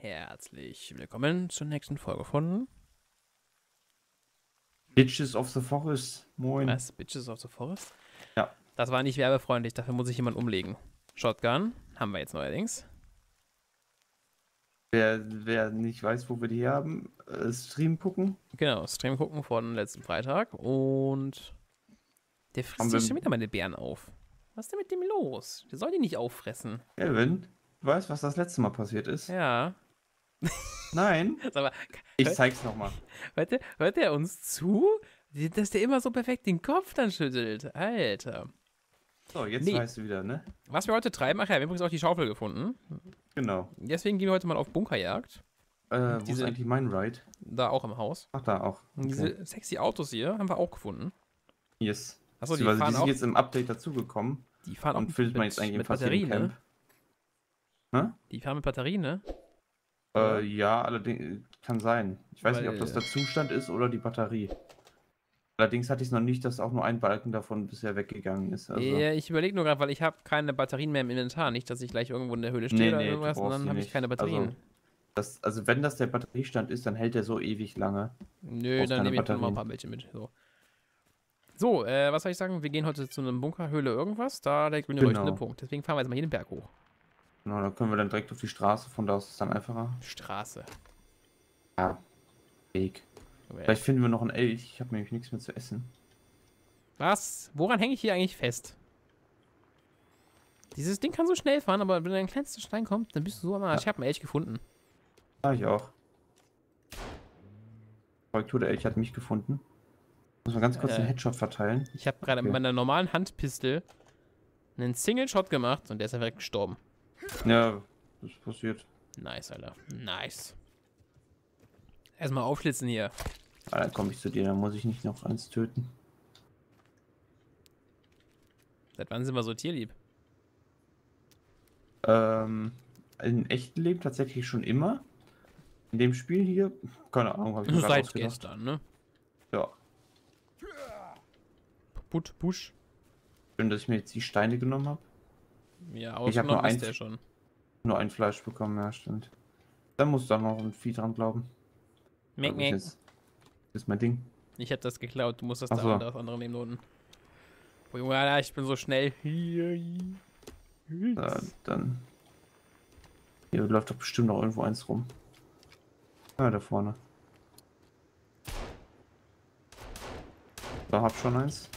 Herzlich willkommen zur nächsten Folge von Bitches of the Forest. Moin. Was? Bitches of the Forest? Ja. Das war nicht werbefreundlich, dafür muss ich jemanden umlegen. Shotgun haben wir jetzt neuerdings. Wer nicht weiß, wo wir die haben, Stream gucken. Genau, Stream gucken von letzten Freitag. Und der frisst sich schon wieder meine Bären auf. Was ist denn mit dem los? Der soll die nicht auffressen. Kevin, du weißt, was das letzte Mal passiert ist? Ja. Nein. Mal, ich zeig's nochmal. Hört er uns zu? Dass der immer so perfekt den Kopf dann schüttelt. Alter. So, jetzt weißt du wieder, ne? Was wir heute treiben, ach ja, wir haben übrigens auch die Schaufel gefunden. Genau. Deswegen gehen wir heute mal auf Bunkerjagd. Wo ist eigentlich mein Ride? Da auch im Haus. Ach, da auch. Okay. Diese sexy Autos hier haben wir auch gefunden. Yes. Achso, die fahren sind auch, jetzt im Update dazugekommen. Die fahren auch mit Batterien, ne? Hä? Die fahren mit Batterien, ne? Ja, allerdings kann sein. Ich weiß nicht, ob das der Zustand ist oder die Batterie. Allerdings hatte ich es noch nicht, dass auch nur ein Balken davon bisher weggegangen ist. Also ja, ich überlege nur gerade, weil ich habe keine Batterien mehr im Inventar. Nicht, dass ich gleich irgendwo in der Höhle stehe oder irgendwas und dann habe ich keine Batterien. Also wenn das der Batteriestand ist, dann hält der so ewig lange. Nö, dann nehme ich noch mal ein paar welche mit. So, was soll ich sagen? Wir gehen heute zu einem Bunker, Höhle irgendwas. Da der grüne leuchtende Punkt. Deswegen fahren wir jetzt mal hier den Berg hoch. Genau, da können wir dann direkt auf die Straße. Von da aus ist es dann einfacher. Straße. Ja, Weg. Vielleicht finden wir noch einen Elch. Ich habe nämlich nichts mehr zu essen. Was? Woran hänge ich hier eigentlich fest? Dieses Ding kann so schnell fahren, aber wenn der kleinste Stein kommt, dann bist du so am Arsch. Ich habe einen Elch gefunden. Ah, ich auch. Korrektur, der Elch hat mich gefunden. Muss man ganz kurz einen Headshot verteilen. Ich habe gerade mit meiner normalen Handpistole einen Single-Shot gemacht und der ist direkt gestorben. Ja, das ist passiert. Nice, Alter. Nice. Erstmal aufschlitzen hier. Ah, dann komme ich zu dir, dann muss ich nicht noch eins töten. Seit wann sind wir so tierlieb? In echtem Leben tatsächlich schon immer. In dem Spiel hier, keine Ahnung, habe ich mir gerade ausgedacht. Seit gestern, ne? Ja. Put, push. Schön, dass ich mir jetzt die Steine genommen habe. Ja, aber ich habe nur ein Fleisch bekommen, ja, stimmt. Da muss doch noch ein Vieh dran glauben. Meck, meck. Das ist mein Ding. Ich hab das geklaut, du musst das andere nehmen unten. Oh, Junge, Alter, ich bin so schnell. Da, dann. Hier läuft doch bestimmt noch irgendwo eins rum. Ah, da vorne. Da hab schon eins.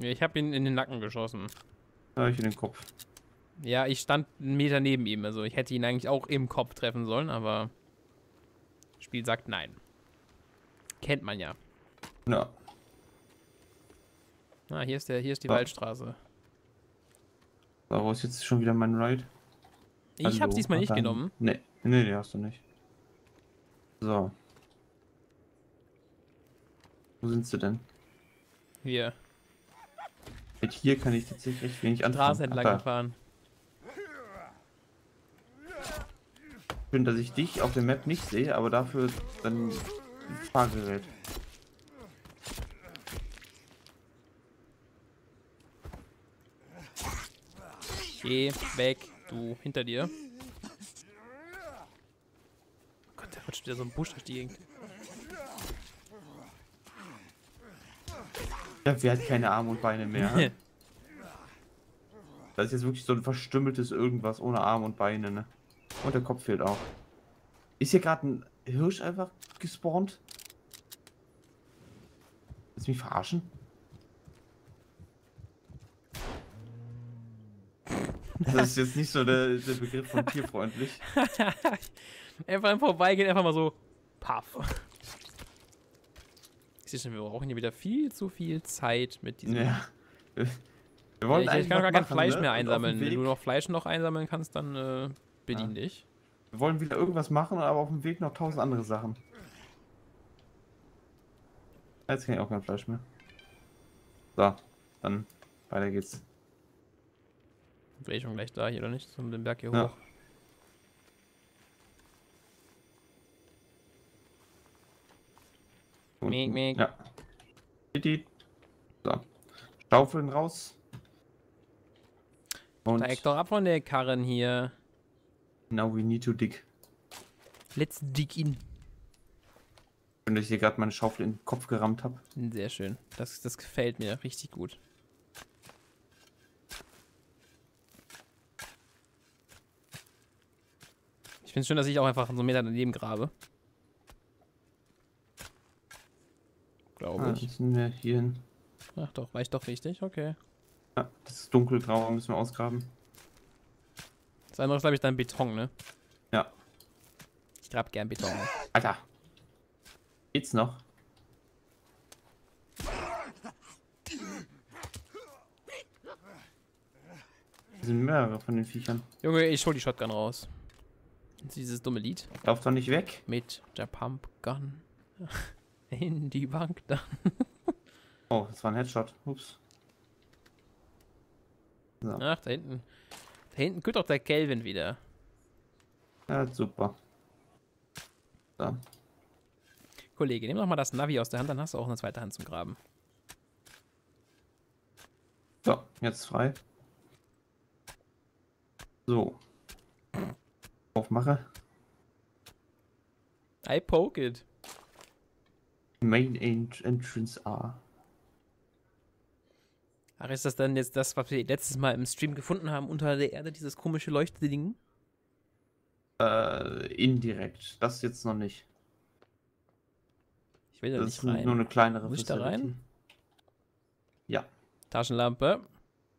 Ja, ich hab ihn in den Nacken geschossen. Ja, ich in den Kopf. Ja, ich stand einen Meter neben ihm, also ich hätte ihn eigentlich auch im Kopf treffen sollen, aber Spiel sagt nein. Kennt man ja. Ja. Ah, hier ist die Waldstraße. Da wo ist jetzt schon wieder mein Ride? Ich hab's diesmal nicht genommen. Nee, hast du nicht. So. Wo sind sie denn? Hier. Mit hier kann ich tatsächlich recht wenig anfangen. Straße entlang gefahren. Schön, dass ich dich auf der Map nicht sehe, aber dafür dann Fahrgerät. Geh weg, du, hinter dir. Oh Gott, der rutscht wieder so ein Busch durch die Gegend. Wer hat keine Arme und Beine mehr? Das ist jetzt wirklich so ein verstümmeltes Irgendwas ohne Arme und Beine, ne? Und der Kopf fehlt auch. Ist hier gerade ein Hirsch einfach gespawnt? Willst du mich verarschen? Das ist jetzt nicht so der Begriff von tierfreundlich. Einfach im Vorbeigehen, einfach mal so. Paff. Ich sehe schon, wir brauchen hier wieder viel zu viel Zeit mit diesem. Ja. Wir wollen ich kann gar kein Fleisch mehr einsammeln. Wenn du noch Fleisch einsammeln kannst, dann bedien dich. Wir wollen wieder irgendwas machen, aber auf dem Weg noch 1000 andere Sachen. Jetzt kann ich auch kein Fleisch mehr. So, dann weiter geht's. Bin ich schon gleich da hier, oder nicht? Zum den Berg hier hoch. Meg, meg. Ja. So. Schaufeln raus. Und da eckt doch ab von der Karren hier. Now we need to dig. Let's dig in. Wenn ich hier gerade meine Schaufel in den Kopf gerammt habe. Sehr schön. Das gefällt mir richtig gut. Ich finde es schön, dass ich auch einfach so einen Meter daneben grabe. Glaube ich. Jetzt sind wir hier hin. Ach doch, war ich doch richtig? Okay. Ja, das ist dunkelgrau, müssen wir ausgraben. Das andere ist, glaube ich, dann Beton, ne? Ja. Ich grab gern Beton. Alter. Geht's noch? Das sind mehrere von den Viechern. Junge, ich hol die Shotgun raus. Dieses dumme Lied. Lauf doch nicht weg. Mit der Pumpgun. In die Bank dann. Oh, das war ein Headshot. Ups. So. Ach, da hinten. Da hinten kühlt doch der Kelvin wieder. Ja, super. So. Kollege, nimm doch mal das Navi aus der Hand, dann hast du auch eine zweite Hand zum Graben. So, jetzt frei. So. Aufmache. I poke it. Main Entrance A. Ach, ist das dann jetzt das, was wir letztes Mal im Stream gefunden haben, unter der Erde, dieses komische Leuchtding? Indirekt. Das jetzt noch nicht. Ich will da nicht rein. Das ist nur eine kleinere Facility. Muss ich da rein? Ja. Taschenlampe.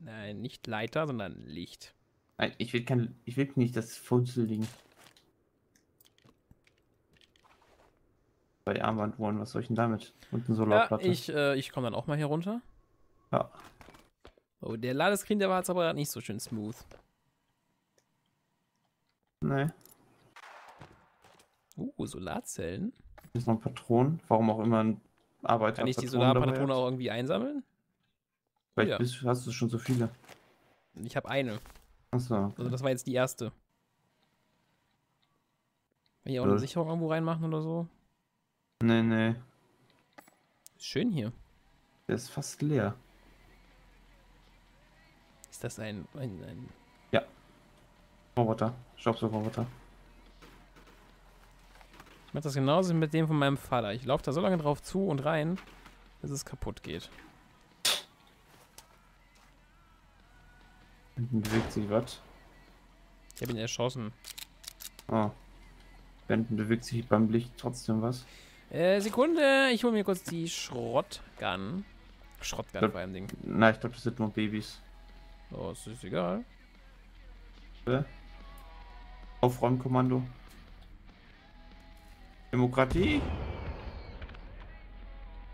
Nein, nicht Leiter, sondern Licht. Nein, ich will nicht das Funzelding. Bei Armbanduhren, was soll ich denn damit? Und eine Solarplatte. Ja, ich komme dann auch mal hier runter. Ja. Oh, der Ladescreen, der war jetzt aber gerade nicht so schön smooth. Nee. Solarzellen. Hier ist noch ein Patron. Warum auch immer ein Arbeiter. Kann ich die Solarpatrone auch irgendwie einsammeln? Vielleicht ja. Hast du schon so viele. Ich habe eine. Achso. Okay. Also das war jetzt die erste. Kann ich auch eine Sicherung irgendwo reinmachen oder so? Nee, nee. Schön hier. Der ist fast leer. Ist das ein ja. Roboter. Staubsaugerroboter. Ich mache das genauso mit dem von meinem Vater. Ich laufe da so lange drauf zu und rein, bis es kaputt geht. Hinten bewegt sich was. Ich habe ihn erschossen. Oh. Hinten bewegt sich beim Licht trotzdem was. Sekunde, ich hole mir kurz die Shotgun. Shotgun vor allem Ding. Nein, ich glaube, das sind nur Babys. Oh, das ist egal. Aufräumkommando. Demokratie.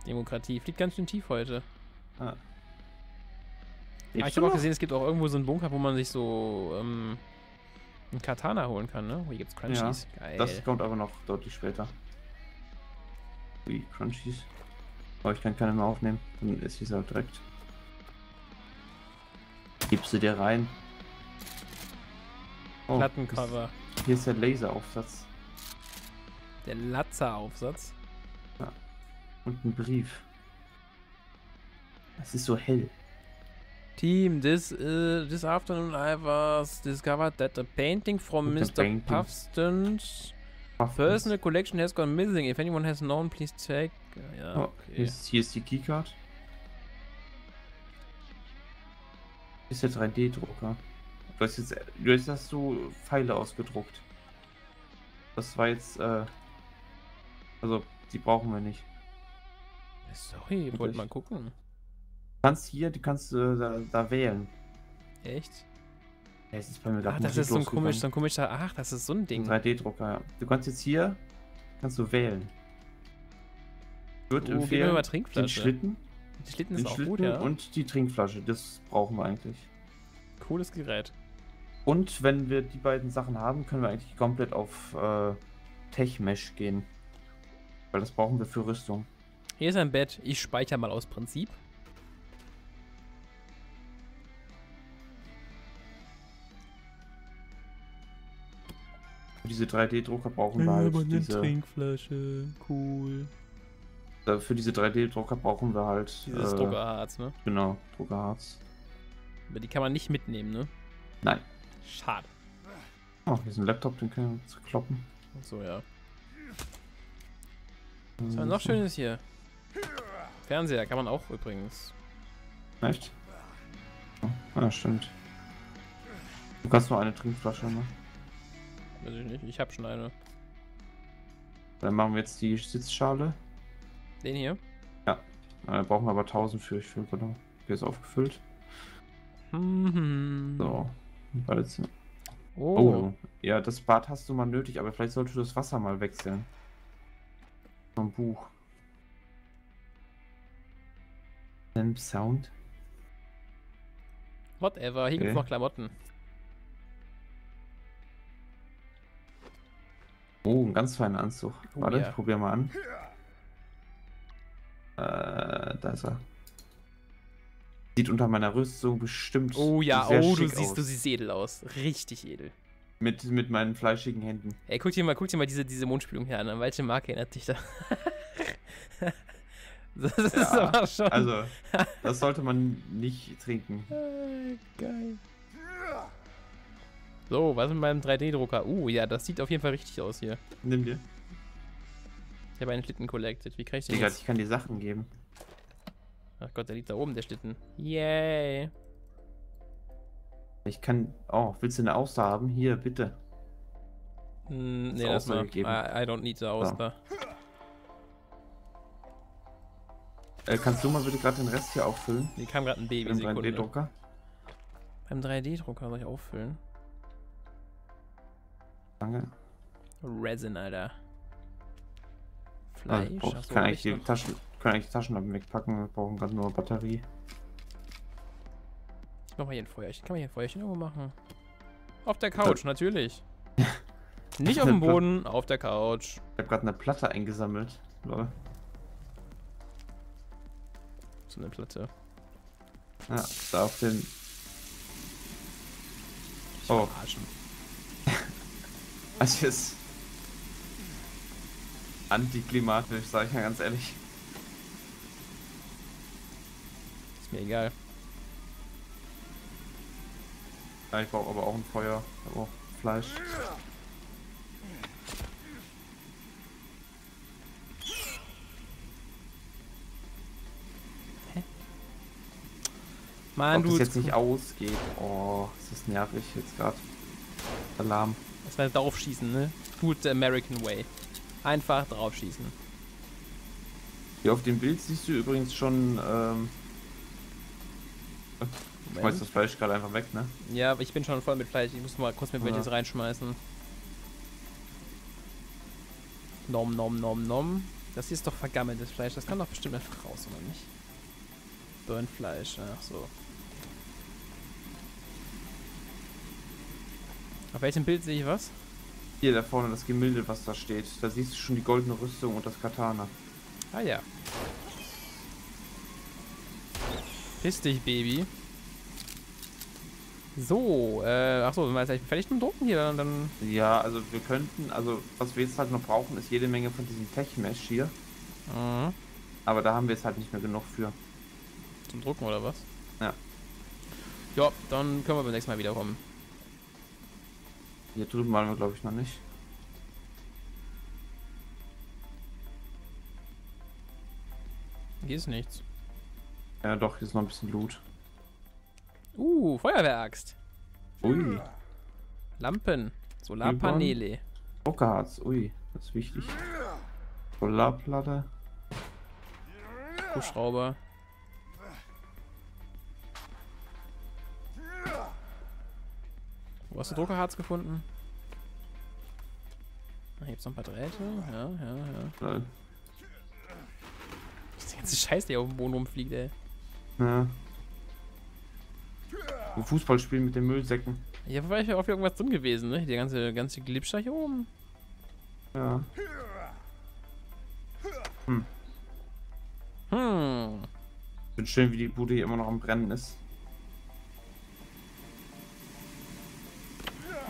Demokratie. Fliegt ganz schön tief heute. Ah. Ich habe auch gesehen, es gibt auch irgendwo so einen Bunker, wo man sich so einen Katana holen kann, ne? Hier gibt's Crunchies. Ja, geil. Das kommt aber noch deutlich später. Wie Crunchies. Aber ich kann keine mehr aufnehmen. Dann ist dieser direkt. Gibst du dir rein? Oh, Plattencover. Hier ist der Laseraufsatz. Der Latzeraufsatz? Ja. Und ein Brief. Es ist so hell. Team, this afternoon I was discovered that a painting from Mr. Puffston's personal collection has gone missing. If anyone has known, please check. Ja, okay. Oh, hier ist die Keycard. Ist der 3D-Drucker. Du hast jetzt so Pfeile ausgedruckt. Das war jetzt, also, die brauchen wir nicht. Sorry, ich wollte mal gucken. Du kannst da wählen. Echt? Ja, es ist bei mir das ist so ein komischer. Ach, das ist so ein Ding. 3D-Drucker, ja. Du kannst jetzt hier wählen. Ich würde empfehlen, den Schlitten. Die Schlitten ist auch gut, ja. Und die Trinkflasche, das brauchen wir eigentlich. Cooles Gerät. Und wenn wir die beiden Sachen haben, können wir eigentlich komplett auf Tech-Mesh gehen. Weil das brauchen wir für Rüstung. Hier ist ein Bett. Ich speichere mal aus Prinzip. Diese 3D-Drucker brauchen wir halt diese Trinkflasche, cool. Für diese 3D-Drucker brauchen wir halt dieses Druckerharz, ne? Genau, Druckerharz. Aber die kann man nicht mitnehmen, ne? Nein. Schade. Oh, hier ist ein Laptop, den können wir uns kloppen. So, ja. Was war noch Schönes hier? Fernseher kann man auch übrigens. Echt? Ja, stimmt. Du kannst nur eine Trinkflasche machen. Weiß ich nicht, ich hab schon eine. Dann machen wir jetzt die Sitzschale. Den hier? Ja. Da brauchen wir aber 1000 für, ich finde, genau. Der ist aufgefüllt. Mhm. So. Badezimmer. Oh. Ja, das Bad hast du mal nötig, aber vielleicht solltest du das Wasser mal wechseln. Vom Buch. Sound. Whatever, hier gibt's noch Klamotten. Oh, ein ganz feiner Anzug. Warte, ich probier mal an. Da ist er. Sieht unter meiner Rüstung bestimmt sehr schick aus. Du siehst edel aus. Richtig edel. Mit meinen fleischigen Händen. Ey, guck dir mal diese Mondspülung her an. An welche Marke erinnert dich da? Das ist aber schon... Also, das sollte man nicht trinken. Geil. So, was mit meinem 3D-Drucker? Ja, das sieht auf jeden Fall richtig aus hier. Nimm dir. Ich habe einen Schlitten collected. Wie krieg ich den jetzt? Ich kann dir Sachen geben. Ach Gott, der liegt da oben, der Schlitten. Yay. Ich kann... Oh, willst du eine Auster haben? Hier, bitte. Nee, das mal. I don't need the Auster. So. Kannst du mal bitte gerade den Rest hier auffüllen? Hier kam gerade ein Baby. Beim 3D-Drucker? Beim 3D-Drucker soll ich auffüllen? Danke. Resin, Alter. Fleisch. Also, ich kann eigentlich die Taschenlampen wegpacken, wir brauchen gerade nur Batterie. Ich mach mal hier ein Feuerchen. Kann man hier ein Feuerchen irgendwo machen? Auf der Couch, natürlich. Nicht auf dem Boden, auf der Couch. Ich hab gerade eine Platte eingesammelt, lol. So eine Platte. Ja, da auf den... Oh. Das ist antiklimatisch, sag ich mal ganz ehrlich. Ist mir egal. Ja, ich brauche aber auch ein Feuer, ich brauche Fleisch. Hä? Mann, ob das jetzt nicht ausgeht. Oh, ist das nervig jetzt gerade. Alarm. Das war draufschießen, ne? Good American Way. Einfach draufschießen. Hier auf dem Bild siehst du übrigens schon, du schmeißt das Fleisch gerade einfach weg, ne? Ja, ich bin schon voll mit Fleisch. Ich muss mal kurz mit welches reinschmeißen. Nom, nom, nom, nom. Das hier ist doch vergammeltes Fleisch. Das kann doch bestimmt einfach raus, oder nicht? Burnfleisch, ach so. Auf welchem Bild sehe ich was? Hier, da vorne, das Gemälde, was da steht. Da siehst du schon die goldene Rüstung und das Katana. Ah ja. Piss dich, Baby. So, achso, sind wir jetzt fertig mit dem Drucken hier? Dann ja, also wir könnten, also was wir jetzt halt noch brauchen, ist jede Menge von diesem Tech-Mesh hier. Mhm. Aber da haben wir jetzt halt nicht mehr genug für. Zum Drucken oder was? Ja. Ja, dann können wir beim nächsten Mal wiederkommen. Hier drüben waren wir, glaube ich, noch nicht. Hier ist nichts. Ja doch, hier ist noch ein bisschen Loot. Feuerwehraxt. Ui. Lampen. Solarpaneele. Druckerharz. Ui, das ist wichtig. Solarplatte. Kuhschrauber. Wo hast du Druckerharz gefunden? Da gibt's noch ein paar Drähte. Ja. Das ganze Scheiß, der auf dem Boden rumfliegt, ey. Ja. Und Fußball spielen mit den Müllsäcken. Ja, war ich auf irgendwas drin gewesen, ne? Der ganze Glipscher hier oben. Ja. Ich bin schön, wie die Bude hier immer noch am Brennen ist.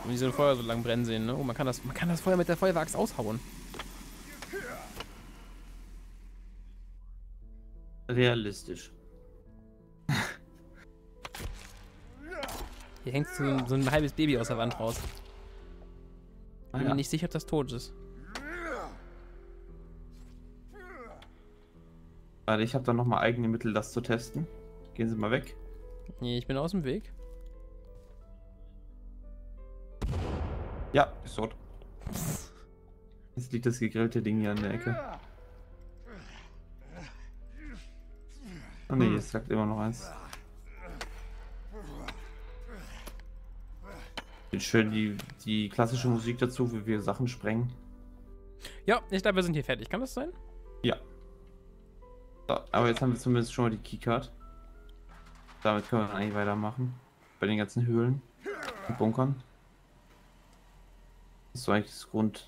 Und die so ein Feuer so lang brennen sehen, ne? Oh, man kann das Feuer mit der Feuerwehraxt aushauen. Realistisch. Hier hängt so ein halbes Baby aus der Wand raus. Ich bin mir nicht sicher, ob das tot ist. Warte, ich habe da nochmal eigene Mittel, das zu testen. Gehen Sie mal weg. Nee, ich bin aus dem Weg. Ja, ist tot. Jetzt liegt das gegrillte Ding hier an der Ecke. Oh ne, jetzt lag immer noch eins. Schön die klassische Musik dazu, wie wir Sachen sprengen. Ja, ich glaube, wir sind hier fertig. Kann das sein? Ja. So, aber jetzt haben wir zumindest schon mal die Keycard. Damit können wir dann eigentlich weitermachen. Bei den ganzen Höhlen und Bunkern. Das ist so eigentlich das Grundding.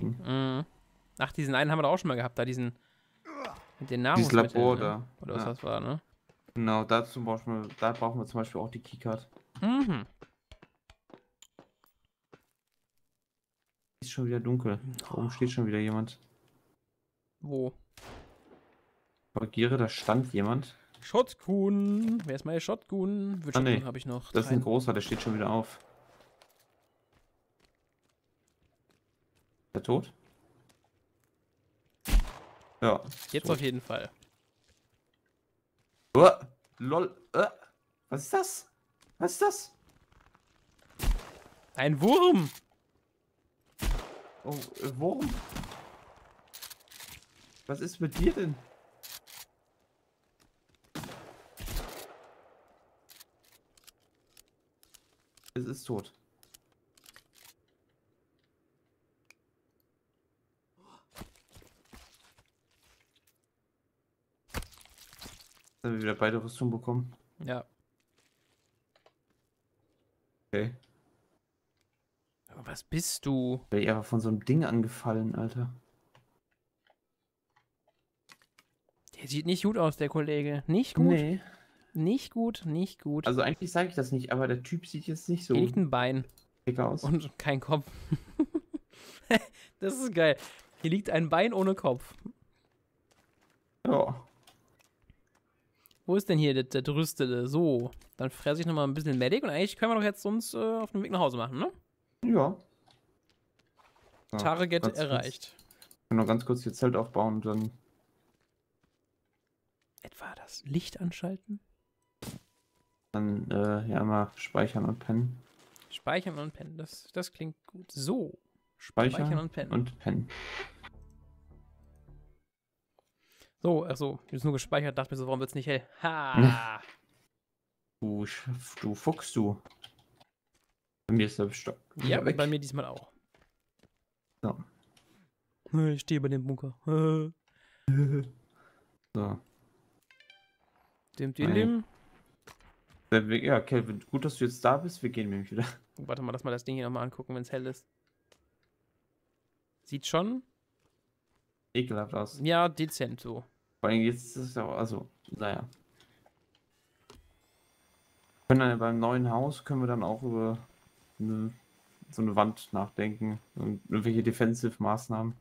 Mhm. Ach, diesen einen haben wir doch auch schon mal gehabt. Da diesen... Mit den Nahrungsmitteln. Dieses Labor, ne? Da. Oder was das war, ne? Genau, dazu brauchen wir zum Beispiel auch die Keycard. Mhm. Ist schon wieder dunkel. Da oben steht schon wieder jemand. Wo? Korrigiere, da stand jemand. Shotgun. Wer ist meine Shotgun? Ah, nee. Habe ich noch. Das ist ein großer, der steht schon wieder auf. Ist der tot? Ja. Jetzt tot. Auf jeden Fall. Oh, lol. Was ist das? Was ist das? Ein Wurm! Oh, Wurm? Was ist mit dir denn? Es ist tot. Jetzt haben wir wieder beide Rüstung bekommen. Ja. Okay. Was bist du? Ich bin ja von so einem Ding angefallen, Alter. Der sieht nicht gut aus, der Kollege. Nicht gut. Nee. Nicht gut, nicht gut. Also eigentlich sage ich das nicht, aber der Typ sieht jetzt nicht so... Er liegt ein Bein. Dicker aus. Und kein Kopf. Das ist geil. Hier liegt ein Bein ohne Kopf. Ja. Wo ist denn hier der Drüstele? So, dann fresse ich nochmal ein bisschen Medic und eigentlich können wir doch jetzt uns auf dem Weg nach Hause machen, ne? Ja. So, Target erreicht. Ich kann noch ganz kurz hier Zelt aufbauen und dann... Etwa das Licht anschalten? Dann ja mal speichern und pennen. Speichern und pennen, das klingt gut. So. Speichern und pennen. So, achso, ich hab's nur gespeichert, dachte mir so, warum wird's nicht hell? Ha! Du Fuchs, du. Bei mir ist der Stock. Ja, bei mir diesmal auch. So. Ich stehe bei dem Bunker. So. Dem. Ja, Kelvin, gut, dass du jetzt da bist. Wir gehen nämlich wieder. Warte mal, lass mal das Ding hier nochmal angucken, wenn es hell ist. Sieht schon ekelhaft aus. Ja, dezent so. Vor allem jetzt ist es ja, also, naja. Können dann beim neuen Haus, können wir dann auch über so eine Wand nachdenken und irgendwelche defensive Maßnahmen.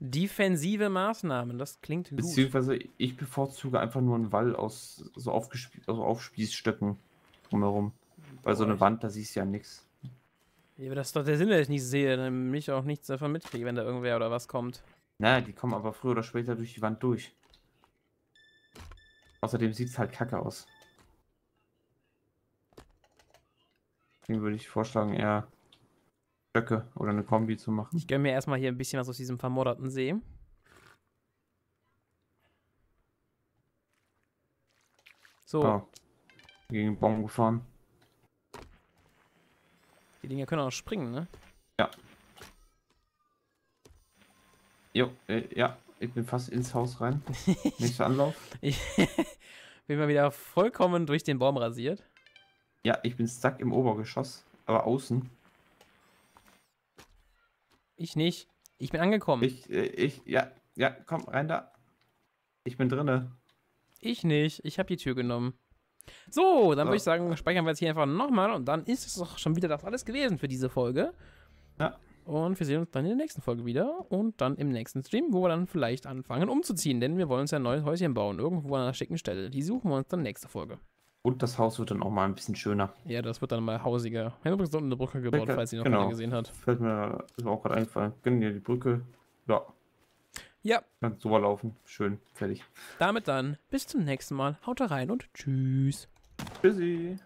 Defensive Maßnahmen, das klingt gut. Beziehungsweise ich bevorzuge einfach nur einen Wall aus so Aufspießstöcken drumherum. Weil so eine Wand, da siehst du ja nichts. Ja, das ist doch der Sinn, dass ich nicht sehe, dann mich auch nichts davon mitkriege, wenn da irgendwer oder was kommt. Naja, die kommen aber früher oder später durch die Wand durch. Außerdem sieht es halt kacke aus. Deswegen würde ich vorschlagen, eher Stöcke oder eine Kombi zu machen. Ich gönne mir erstmal hier ein bisschen was aus diesem vermodderten See. So. Oh. Gegen den Baum gefahren. Die Dinger können auch springen, ne? Ja. Jo, ja, ich bin fast ins Haus rein. Nächster Anlauf. Ich bin mal wieder vollkommen durch den Baum rasiert. Ja, ich bin stuck im Obergeschoss, aber außen. Ich nicht. Ich bin angekommen. Ja, komm, rein da. Ich bin drinne. Ich nicht. Ich habe die Tür genommen. So, dann würde ich sagen, speichern wir jetzt hier einfach nochmal und dann ist es doch schon wieder das alles gewesen für diese Folge. Ja. Und wir sehen uns dann in der nächsten Folge wieder und dann im nächsten Stream, wo wir dann vielleicht anfangen umzuziehen, denn wir wollen uns ja ein neues Häuschen bauen, irgendwo an einer schicken Stelle. Die suchen wir uns dann nächste Folge. Und das Haus wird dann auch mal ein bisschen schöner. Ja, das wird dann mal hausiger. Wir haben übrigens unten eine Brücke gebaut, falls sie noch keiner gesehen hat. Fällt mir auch gerade einfallen. Genau, die Brücke. Ja. Ja. Ganz super laufen. Schön. Fertig. Damit dann. Bis zum nächsten Mal. Haut rein und tschüss. Tschüssi.